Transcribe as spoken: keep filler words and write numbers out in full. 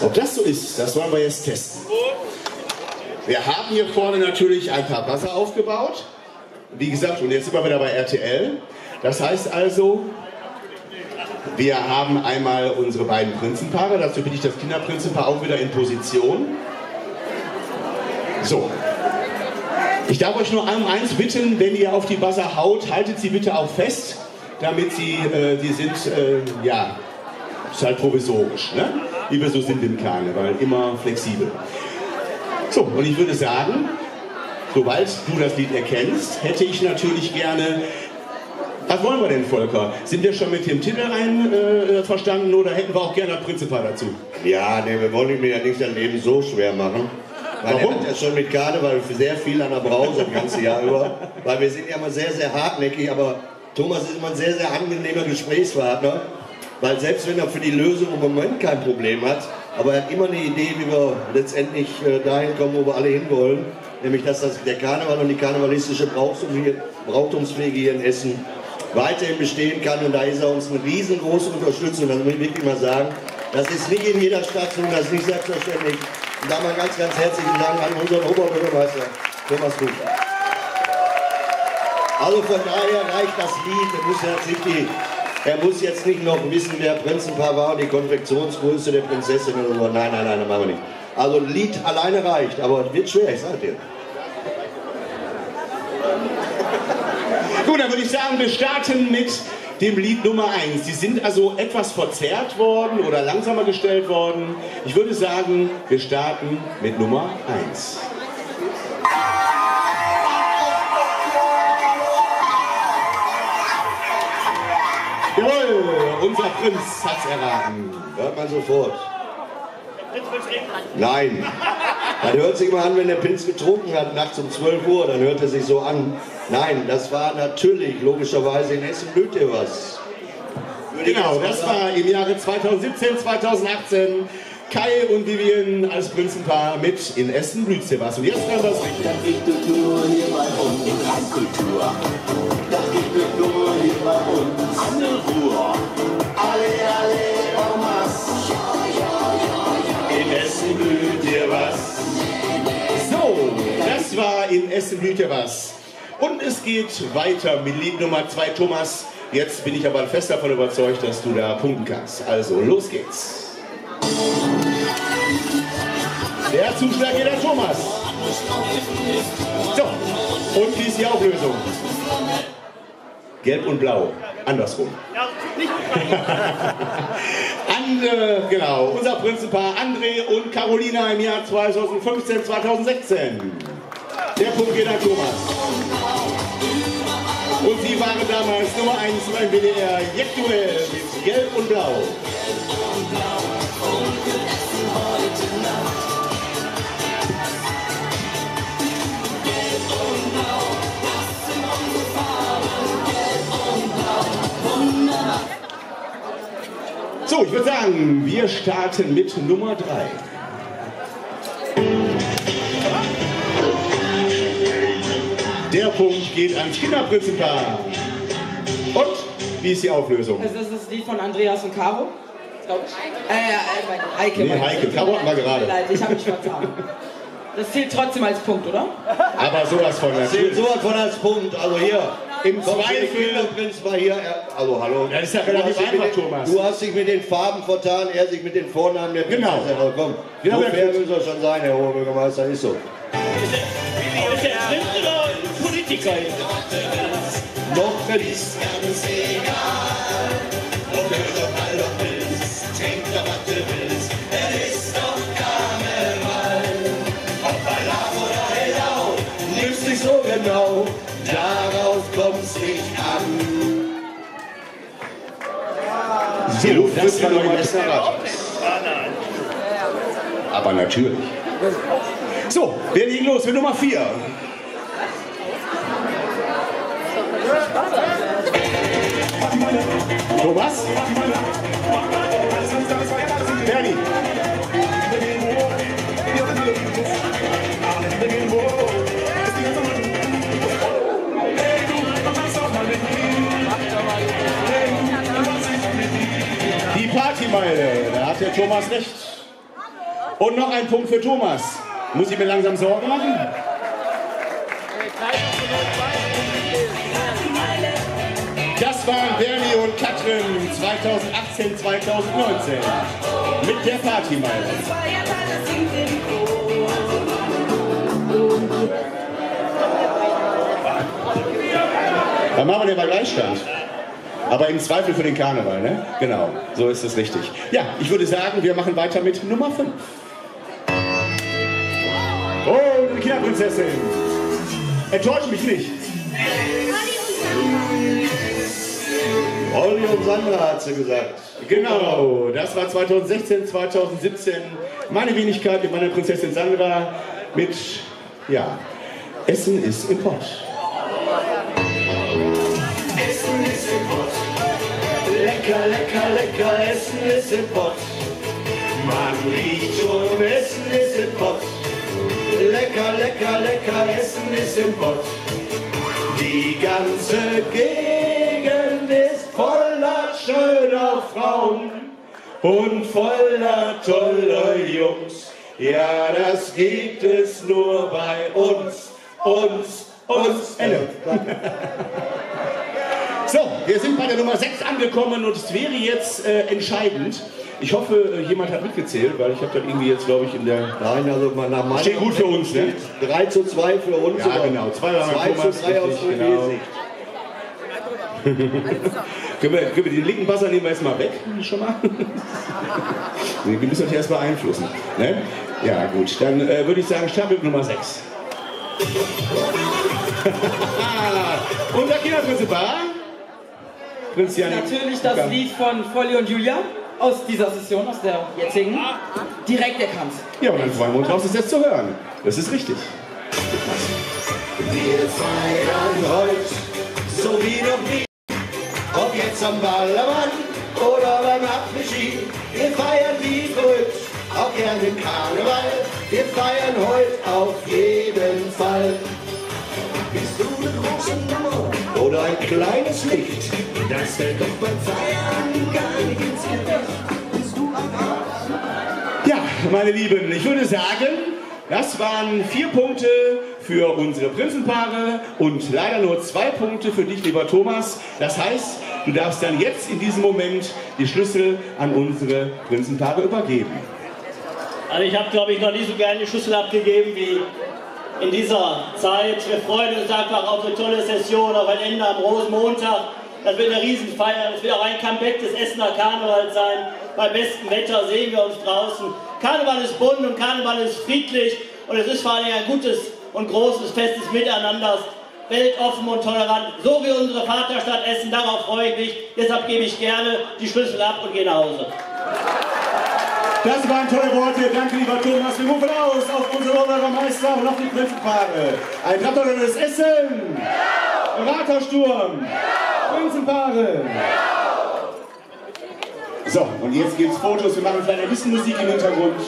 Ob das so ist, das wollen wir jetzt testen. Wir haben hier vorne natürlich ein paar Buzzer aufgebaut. Wie gesagt, und jetzt sind wir wieder bei R T L. Das heißt also, wir haben einmal unsere beiden Prinzenpaare. Dazu bin ich das Kinderprinzenpaar auch wieder in Position. So. Ich darf euch nur um eins bitten, wenn ihr auf die Buzzer haut, haltet sie bitte auch fest, damit sie, äh, die sind, äh, ja, ist halt provisorisch, ne? Wie wir so sind im Karneval, immer flexibel. So, und ich würde sagen, sobald du das Lied erkennst, hätte ich natürlich gerne... Was wollen wir denn, Volker? Sind wir schon mit dem Titel ein, äh, verstanden oder hätten wir auch gerne das Prinzenpaar dazu? Ja, ne, wir wollen mir ja nichts an Leben so schwer machen. Weil warum? Er hat schon mit Karneval sehr viel an der Brause das ganze Jahr über. Weil wir sind ja immer sehr, sehr hartnäckig, aber Thomas ist immer ein sehr, sehr angenehmer Gesprächspartner. Weil selbst wenn er für die Lösung im Moment kein Problem hat, aber er hat immer eine Idee, wie wir letztendlich äh, dahin kommen, wo wir alle hinwollen. Nämlich, dass das der Karneval und die karnevalistische Brautumspflege hier in Essen weiterhin bestehen kann. Und da ist er uns eine riesengroße Unterstützung. Das muss ich wirklich mal sagen. Das ist nicht in jeder Stadt so, das ist nicht selbstverständlich. Und da mal ganz, ganz herzlichen Dank an unseren Oberbürgermeister, Thomas Kufen. Also von daher reicht das Lied. Er muss jetzt nicht noch wissen, wer Prinzenpaar war und die Konfektionsgröße der Prinzessin oder so. Nein, nein, nein, das machen wir nicht. Also ein Lied alleine reicht, aber es wird schwer, ich sag dir. Gut, dann würde ich sagen, wir starten mit dem Lied Nummer eins. Die sind also etwas verzerrt worden oder langsamer gestellt worden. Ich würde sagen, wir starten mit Nummer eins. Jawohl, unser Prinz hat's erraten. Hört man sofort. Nein, man hört sich immer an, wenn der Prinz getrunken hat, nachts um zwölf Uhr, dann hört er sich so an. Nein, das war natürlich, logischerweise, in Essen blüht ihr was. Würde genau, das sagen. War im Jahre zweitausendsiebzehn, zweitausendachtzehn, Kai und Vivian als Prinzenpaar mit In Essen blüht ihr was. Und jetzt kann das richtig. Das gibt es nur hier bei uns in Reinkultur. Das gibt es nur hier bei uns an der Ruhr. Alle, alle, Omas. In Essen blüht ihr was. So, das war In Essen blüht ihr was. Und es geht weiter mit Lied Nummer zwei, Thomas. Jetzt bin ich aber fest davon überzeugt, dass du da punkten kannst. Also, los geht's. Der Zuschlag geht an Thomas. So, und wie ist die Auflösung? Gelb und Blau, andersrum. Ja, nicht Ande, genau, unser Prinzenpaar André und Carolina im Jahr zweitausendfünfzehn, zweitausendsechzehn. Der Punkt geht an Thomas. Und sie waren damals Nummer eins beim W D R Jackduell mit Gelb und Blau. So, ich würde sagen, wir starten mit Nummer drei. Der Punkt geht ans Kinderprinzenpaar. Und wie ist die Auflösung? Also das ist das Lied von Andreas und Caro. Glaub ich. Äh, Heike. Nee, Heike. Caro hatten wir gerade. Ich habe mich vertan. Das zählt trotzdem als Punkt, oder? Aber sowas von als Punkt. Sowas von als Punkt. Also hier. Im Zweifel, hier, also hallo. Das ist ja relativ einfach, Thomas. Du hast dich mit den Farben vertan, er sich mit den Vornamen der Prinzessin. Genau. Komm, so fair müssen wir schon sein, Herr Oberbürgermeister, ist so. Ist er Prinz oder ein Politiker? Noch Prinz. Ganz egal, ob du doch mal noch bist, trink doch was du willst, er ist doch Karneval. Ob Ballab oder Hellau, nimmst dich so genau. Darauf kommt's nicht an. Die Luft ist ja noch besser. Aber natürlich. So, wir legen los mit Nummer vier. Thomas? Bernie? Die Partymeile, da hat der Thomas recht. Und noch ein Punkt für Thomas. Muss ich mir langsam Sorgen machen? Das waren Bernie und Katrin zweitausendachtzehn, zweitausendneunzehn mit der Partymeile. Dann machen wir den bei Gleichstand. Aber im Zweifel für den Karneval, ne? Genau, so ist es richtig. Ja, ich würde sagen, wir machen weiter mit Nummer fünf. Oh, die Kinderprinzessin! Enttäuscht mich nicht! Olli und Sandra hat sie gesagt. Genau, das war zweitausendsechzehn, zweitausendsiebzehn. Meine Wenigkeit mit meiner Prinzessin Sandra mit, ja, Essen ist im Pott. Essen ist im Pott. Lecker, lecker, lecker, Essen ist im Pott. Man riecht schon, Essen ist im Pott. Lecker, lecker, lecker, Essen ist im Pott. Die ganze Gegend ist voller schöner Frauen und voller toller Jungs. Ja, das gibt es nur bei uns, uns, uns. Ende. So, wir sind bei der Nummer sechs angekommen und es wäre jetzt äh, entscheidend. Ich hoffe, jemand hat mitgezählt, weil ich habe dann irgendwie jetzt, glaube ich, in der... Nein, also mal nach meiner... Steht gut für uns, ne? drei zu zwei für uns. Ja, genau. zwei zu drei aus der Sicht. Können wir den linken Passer nehmen wir erstmal weg, schon mal? Wir müssen das erstmal einflussen, ne? Ja, gut. Dann äh, würde ich sagen, Stapel Nummer sechs. Unser Kinderprinzip war... Prinz Janik. Natürlich das Lied von Folie und Julia. Aus dieser Session, aus der jetzigen, direkt erkannt. Ja, und dann freuen wir uns drauf, das jetzt zu hören. Das ist richtig. Wir feiern heute, so wie noch nie. Ob jetzt am Ballermann oder beim Abregie. Wir feiern wie verrückt, auch gern im Karneval. Wir feiern heute auf jeden Fall. Bist du eine große Nummer oder ein kleines Licht? Das fällt doch beim Feiern gar nicht ins Gewicht. Bist du am Arsch? Ja, meine Lieben, ich würde sagen, das waren vier Punkte für unsere Prinzenpaare und leider nur zwei Punkte für dich, lieber Thomas. Das heißt, du darfst dann jetzt in diesem Moment die Schlüssel an unsere Prinzenpaare übergeben. Also ich habe, glaube ich, noch nie so gerne die Schlüssel abgegeben wie... in dieser Zeit. Wir freuen uns einfach auf eine tolle Session, auf ein Ende am Rosenmontag. Das wird eine Riesenfeier, das wird auch ein Comeback des Essener Karnevals sein. Bei bestem Wetter sehen wir uns draußen. Karneval ist bunt und Karneval ist friedlich und es ist vor allem ein gutes und großes Fest des Miteinanders, weltoffen und tolerant, so wie unsere Vaterstadt Essen. Darauf freue ich mich, deshalb gebe ich gerne die Schlüssel ab und gehe nach Hause. Das waren tolle Worte. Danke, lieber Thomas. Wir rufen aus auf unsere Meister und auf die Prinzenpaare. Ein Plattenlöses Essen. Ja. Ratersturm. Ja. Prinzenpaare. Ja. So, und jetzt gibt's Fotos. Wir machen vielleicht ein bisschen Musik im Hintergrund.